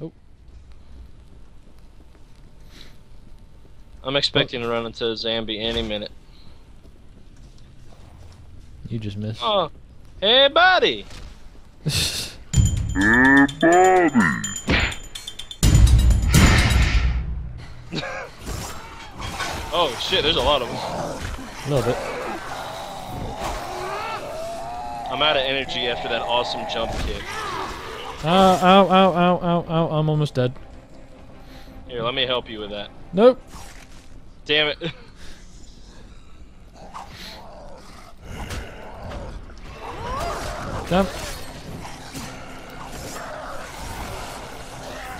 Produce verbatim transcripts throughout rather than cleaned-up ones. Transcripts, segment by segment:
Oh. I'm expecting oh. to run into a zombie any minute. You just missed. Oh. Hey, buddy! Hey, buddy! Oh, shit, there's a lot of them. A little bit. I'm out of energy after that awesome jump kick. Ow, ow, ow, ow, ow, ow, I'm almost dead. Here, let me help you with that. Nope. Damn it. Jump.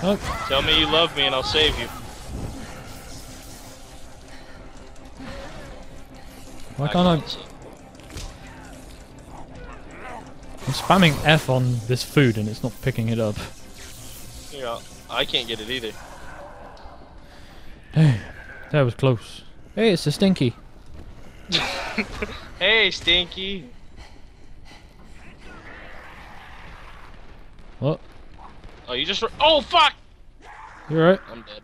Oh. Tell me you love me and I'll save you. Why can't I... Can't I... I'm spamming F on this food and it's not picking it up. Yeah, I can't get it either. Hey, that was close. Hey, it's a stinky. Hey, stinky. What? Oh, you just. Oh, fuck! You alright? I'm dead.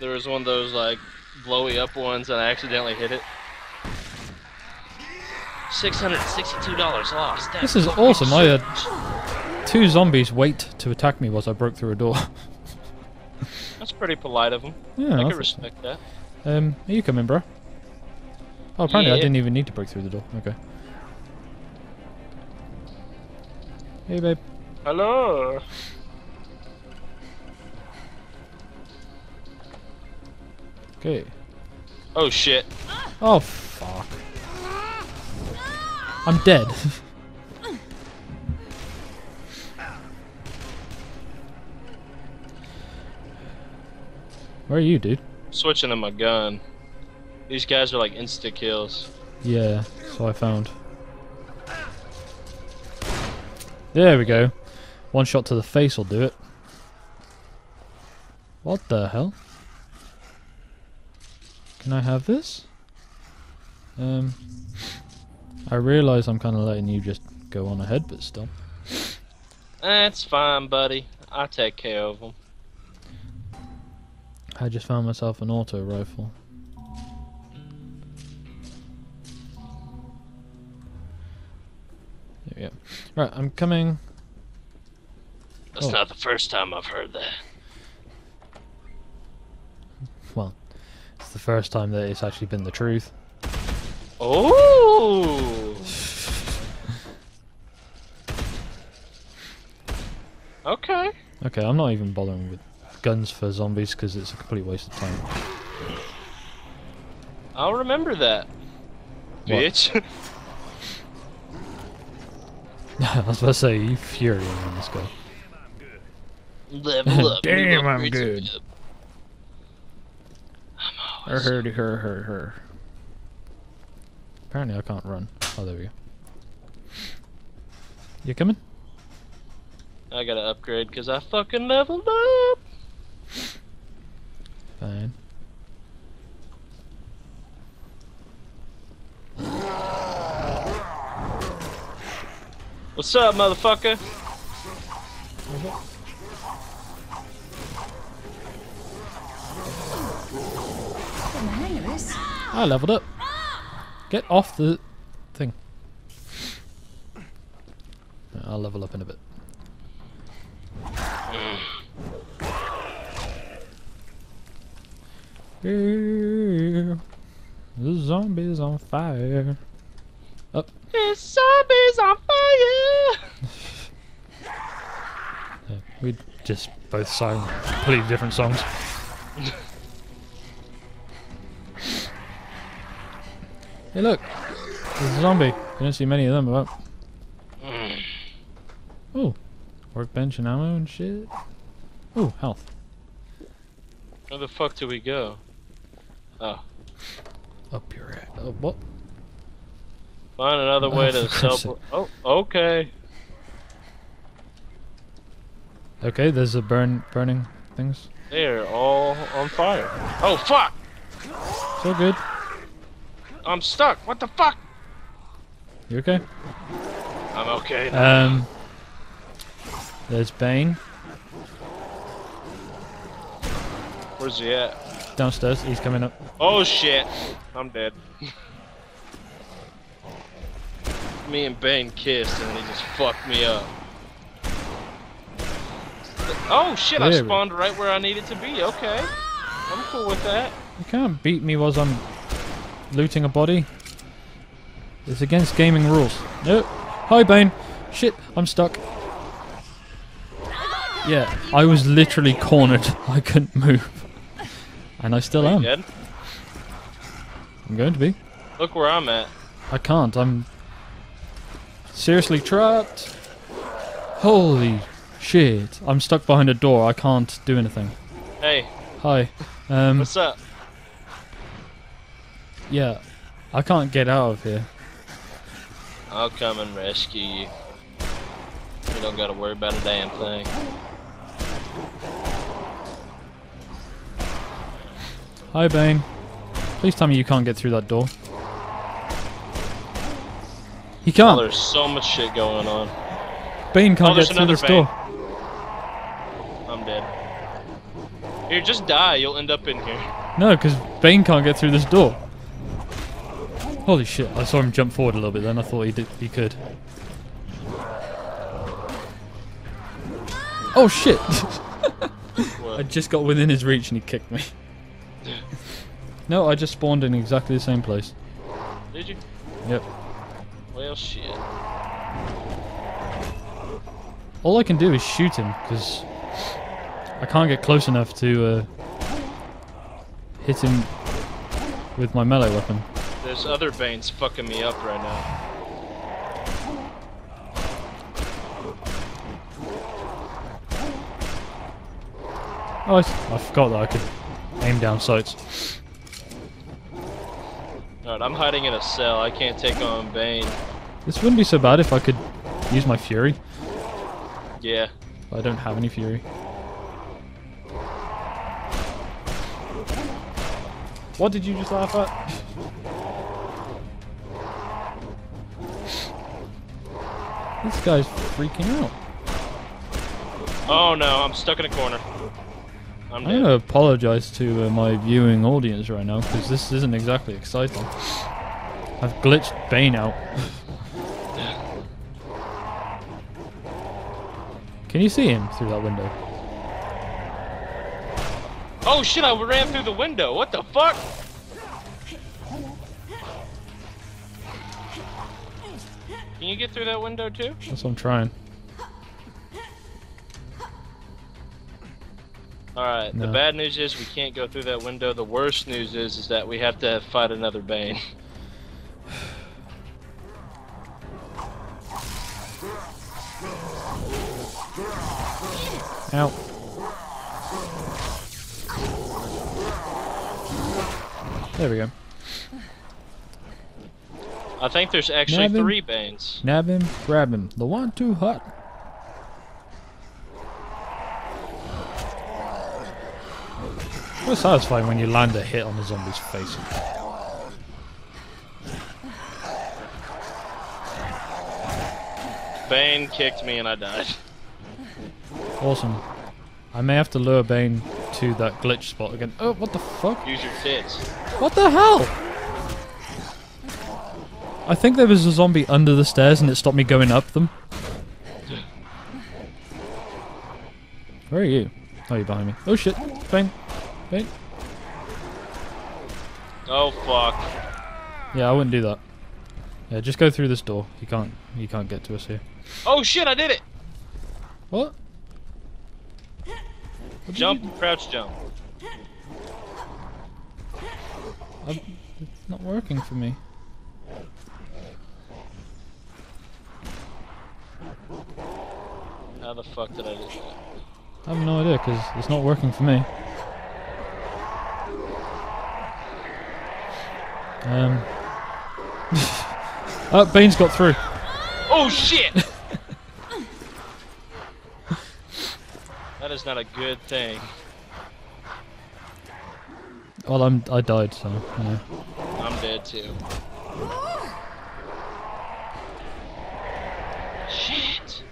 There was one of those, like, blowy up ones, and I accidentally hit it. six hundred sixty-two dollars lost. That this is awesome. Shit. I had two zombies wait to attack me whilst I broke through a door. That's pretty polite of them. Yeah, I, I can respect so. that. Um, are you coming, bro? Oh, apparently yeah. I didn't even need to break through the door. Okay. Hey, babe. Hello. Okay. Oh shit. Oh fuck. I'm dead. Where are you, dude? Switching to my gun. These guys are like insta kills. Yeah, so I found. There we go. One shot to the face will do it. What the hell? Can I have this? Um, I realise I'm kind of letting you just go on ahead, but still. That's fine, buddy. I take care of them. I just found myself an auto rifle. There we go. Right, I'm coming. That's oh. not the first time I've heard that. Well, it's the first time that it's actually been the truth. Oh! Okay. Okay, I'm not even bothering with guns for zombies because it's a complete waste of time. I'll remember that. What? Bitch. I was about to say, you fury on this guy. Level up. Damn, I'm good. I'm always her, her, her, her, her. Apparently, I can't run. Oh, there we go. You coming? I gotta upgrade because I fucking leveled up. Fine. What's up, motherfucker? I leveled up. Get off the thing. I'll level up in a bit. Yeah. The zombie's on fire. Up. The zombie's on fire. Yeah, we just both sang completely different songs. Hey look, there's a zombie. You don't see many of them about. Mm. Oh, workbench and ammo and shit. Oh, health. Where the fuck do we go? Oh. Up your ass. Oh, what? Find another oh, way to teleport. Oh, okay. Okay, there's a burn, burning things. They're all on fire. Oh fuck! So good. I'm stuck. What the fuck? You okay? I'm okay. Um. There's Bane. Where's he at? Downstairs. He's coming up. Oh shit! I'm dead. Me and Bane kissed, and he just fucked me up. Oh shit! Really? I spawned right where I needed to be. Okay, I'm cool with that. You can't beat me whilst I'm looting a body. It's against gaming rules. Nope. Hi, Bane. Shit, I'm stuck. Yeah, I was literally cornered. I couldn't move, and I still am. Dead? I'm going to be. Look where I'm at. I can't. I'm seriously trapped. Holy shit! I'm stuck behind a door. I can't do anything. Hey. Hi. Um, What's up? Yeah, I can't get out of here. I'll come and rescue you. You don't gotta worry about a damn thing. Hi, Bane. Please tell me you can't get through that door. He can't. Oh, there's so much shit going on. Bane can't oh, get through this Bane. door. I'm dead. Here, just die. You'll end up in here. No, because Bane can't get through this door. Holy shit! I saw him jump forward a little bit. Then I thought he did. He could. Oh shit! I just got within his reach and he kicked me. No, I just spawned in exactly the same place. Did you? Yep. Well, shit. All I can do is shoot him because I can't get close enough to uh, hit him with my melee weapon. There's other Bane's fucking me up right now. Oh, I, I forgot that I could aim down sights. Alright, I'm hiding in a cell. I can't take on Bane. This wouldn't be so bad if I could use my fury. Yeah. But I don't have any fury. What did you just laugh at? This guy's freaking out. Oh no, I'm stuck in a corner. I'm, I'm going to apologise to uh, my viewing audience right now, because this isn't exactly exciting. I've glitched Bane out. Can you see him through that window? Oh shit, I ran through the window! What the fuck? Can you get through that window too? That's what I'm trying. Alright, no. The bad news is we can't go through that window. The worst news is is that we have to fight another Bane. Ow. There we go. I think there's actually Nab three Banes. Nab him, grab him. The one too hot. It's satisfying when you land a hit on the zombie's face. Bane kicked me and I died. Awesome. I may have to lure Bane to that glitch spot again. Oh, what the fuck? Use your tits. What the hell? I think there was a zombie under the stairs and it stopped me going up them. Where are you? Oh, you're behind me. Oh shit, Bane. Bane? Oh fuck. Yeah, I wouldn't do that. Yeah, just go through this door. You can't you can't get to us here. Oh shit, I did it! What? What jump, crouch jump. I'm, it's not working for me. How the fuck did I do that? I have no idea because it's not working for me. Um. Oh, Bane's got through. Oh shit! That is not a good thing. Well, I'm I died, so you know. I'm dead too. Shit!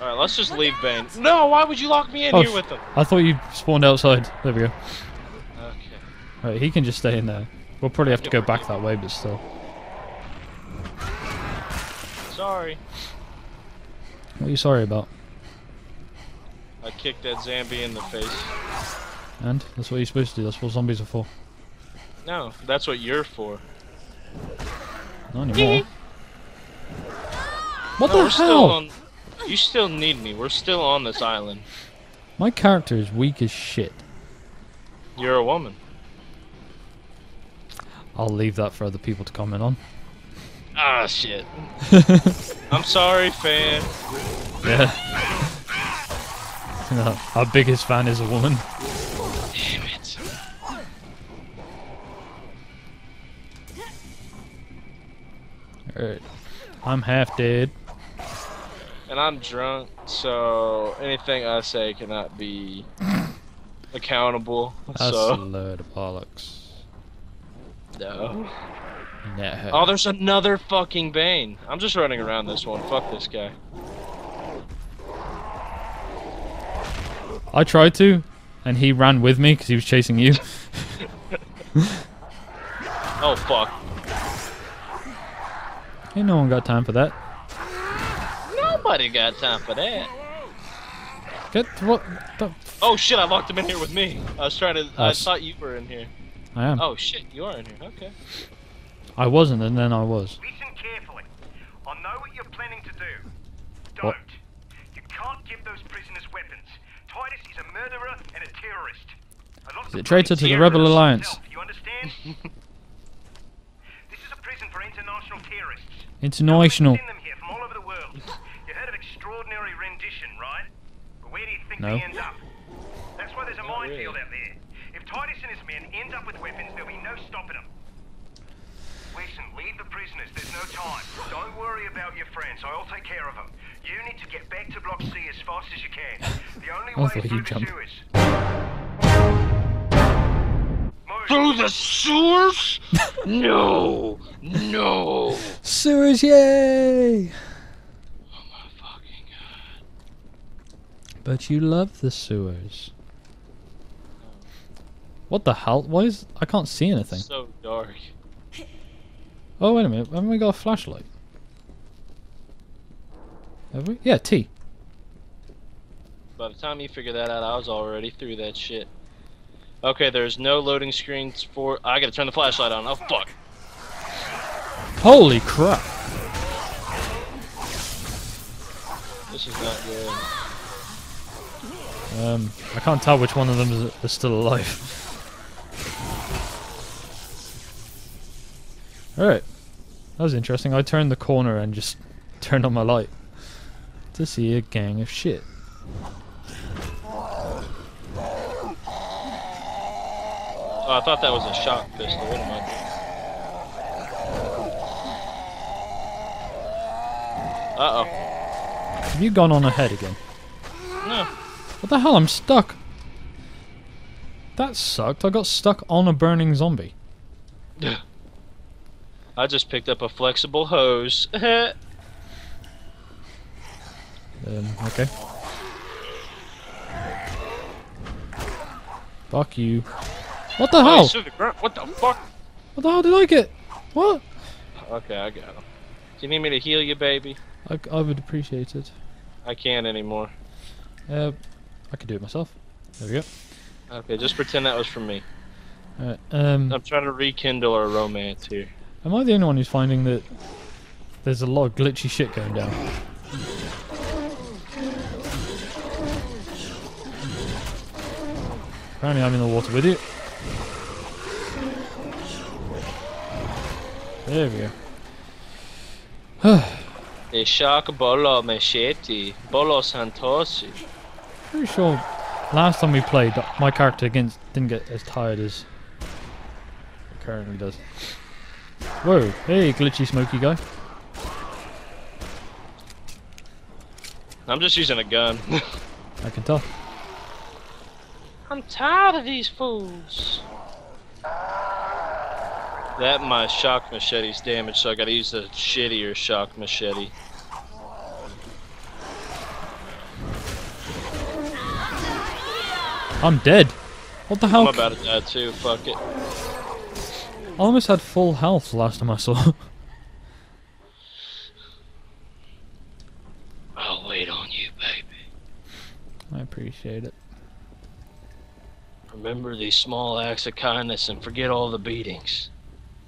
Alright, let's just leave Bane. No, why would you lock me in oh, here with them? I thought you spawned outside. There we go. Okay. Alright, he can just stay in there. We'll probably have to go back that way, but still. Sorry. What are you sorry about? I kicked that zombie in the face. And? That's what you're supposed to do. That's what zombies are for. No, that's what you're for. Not anymore. What no, the hell? Still on, you still need me. We're still on this island. My character is weak as shit. You're a woman. I'll leave that for other people to comment on. Ah, shit. I'm sorry, fan. Yeah. No, our biggest fan is a woman. Damn it. Alright. I'm half dead. And I'm drunk, so anything I say cannot be accountable. That's so. A load of bollocks. No. No. Oh, there's another fucking Bane. I'm just running around this one. Fuck this guy. I tried to, and he ran with me because he was chasing you. Oh, fuck. Ain't no one got time for that. Nobody got time for that. Get what? The oh shit! I locked him in here with me. I was trying to. Us. I thought you were in here. I am. Oh shit! You are in here. Okay. I wasn't, and then I was. Listen carefully. I know what you're planning to do. Don't. What? You can't give those prisoners weapons. Titus is a murderer and a terrorist. I lost the traitor to the Rebel Alliance. Self, you understand? This is a prison for international terrorists. International. Send them here from all over the world. You heard of extraordinary rendition, right? But where do you think no. they end up? That's why there's a minefield out there. If Titus and his men end up with weapons, there'll be no stopping them. Listen, leave the prisoners. There's no time. Don't worry about your friends. I'll take care of them. You need to get back to Block C as fast as you can. The only way through the sewers. Through the sewers? No, no. Sewers, yay! Oh my fucking god! But you love the sewers. What the hell? Why is I can't see anything? It's so dark. Oh, wait a minute, haven't we got a flashlight? Have we? Yeah, T. By the time you figured that out, I was already through that shit. Okay, there's no loading screens for... I gotta turn the flashlight on. Oh, fuck. Holy crap. This is not good. Um, I can't tell which one of them is, is still alive. Alright, that was interesting. I turned the corner and just turned on my light to see a gang of shit. Oh, I thought that was a shock pistol. What am I doing? Uh oh. Have you gone on ahead again? No. What the hell? I'm stuck. That sucked. I got stuck on a burning zombie. I just picked up a flexible hose. um, okay. Fuck you. What the oh, hell? The what the fuck? What the hell did I get? What? Okay, I got him. Do you need me to heal you, baby? I, I would appreciate it. I can't anymore. Uh, I could do it myself. There we go. Okay, just pretend that was from me. Alright, um... I'm trying to rekindle our romance here. Am I the only one who's finding that there's a lot of glitchy shit going down? Apparently I'm in the water with you. There we go. The shark bolo machete, bolo santosi. Pretty sure last time we played, my character against didn't get as tired as it currently does. Whoa, hey glitchy smoky guy. I'm just using a gun. I can tell. I'm tired of these fools. That and my shock machete's damaged, so I gotta use the shittier shock machete. I'm dead. What the hell? I'm about to die too, fuck it. I almost had full health last time I saw. I'll wait on you, baby. I appreciate it. Remember these small acts of kindness and forget all the beatings.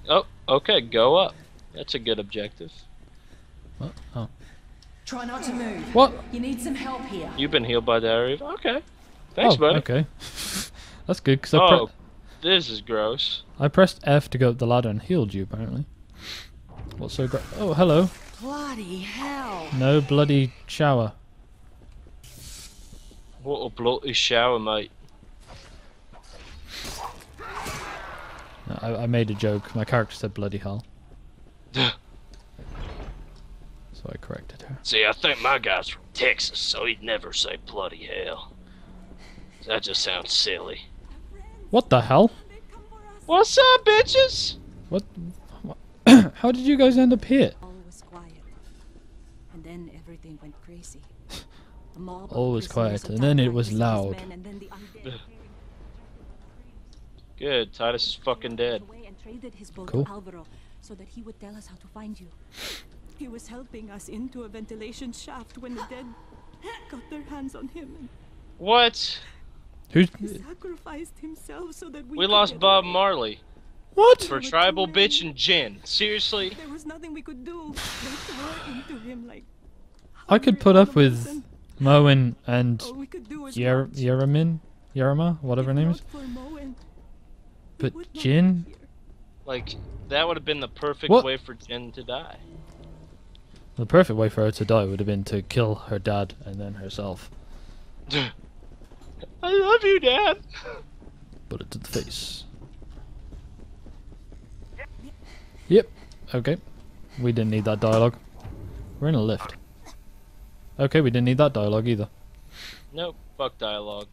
Oh, okay, go up. That's a good objective. What? Oh. Try not to move. What? You need some help here. You've been healed by the area. Okay. Thanks, oh, buddy. Okay. That's good, because I Oh, this is gross. I pressed F to go up the ladder and healed you, apparently. What's so gross? Oh, hello. Bloody hell. No bloody shower. What a bloody shower, mate. No, I, I made a joke. My character said bloody hell. So I corrected her. See, I think my guy's from Texas, so he'd never say bloody hell. That just sounds silly. What the hell? What's up, bitches? What? what how did you guys end up here? All was quiet, and then everything went crazy. All was quiet, and then it was loud. Good, Titus is fucking dead. Cool. So that he would tell us how to find you. He was helping us into a ventilation shaft when the dead got their hands on him. And what? Who sacrificed himself so that we We lost Bob away. Marley. What? For tribal bitch and gin. Seriously? There was nothing we could do. They threw into him like I could put up with Moen and Yer Yeramin, Yerima, whatever her name is. But Jin? Like, that would have been the perfect what? way for Jin to die. The perfect way for her to die would have been to kill her dad and then herself. I love you, Dad! Bullet to the face. Yep, okay. We didn't need that dialogue. We're in a lift. Okay, we didn't need that dialogue either. Nope, fuck dialogue.